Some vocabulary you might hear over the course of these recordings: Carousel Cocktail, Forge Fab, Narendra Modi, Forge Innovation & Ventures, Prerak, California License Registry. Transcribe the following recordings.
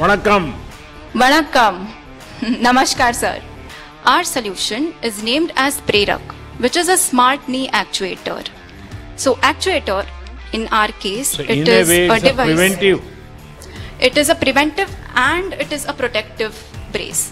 Vanakkam. Namaskar, sir. Our solution is named as Prerak, which is a smart knee actuator. So actuator, in our case, it is a device. Preventive. It is a preventive and it is a protective brace.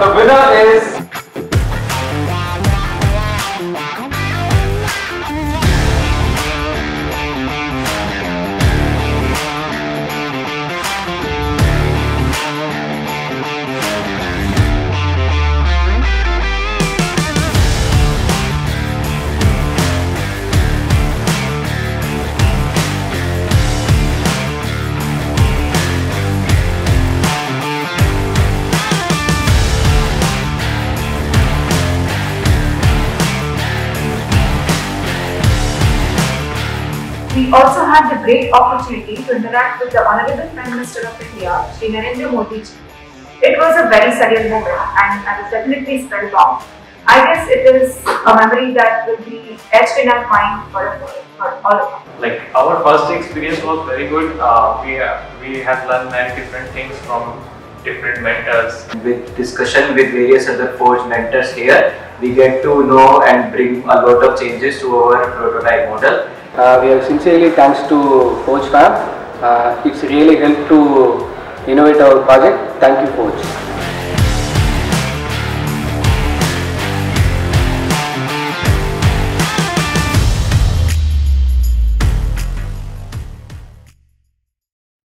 The winner is We also had the great opportunity to interact with the Honorable Prime Minister of India, Shri Narendra Modi ji. It was a very surreal moment and I was definitely spellbound. I guess it is a memory that will be etched in our mind for all of us. Like, our first experience was very good. We have learned many different things from different mentors. With discussion with various other Forge mentors here, we get to know and bring a lot of changes to our prototype model. We are sincerely thanks to Forge Fab. It's really helped to innovate our project. Thank you, Forge.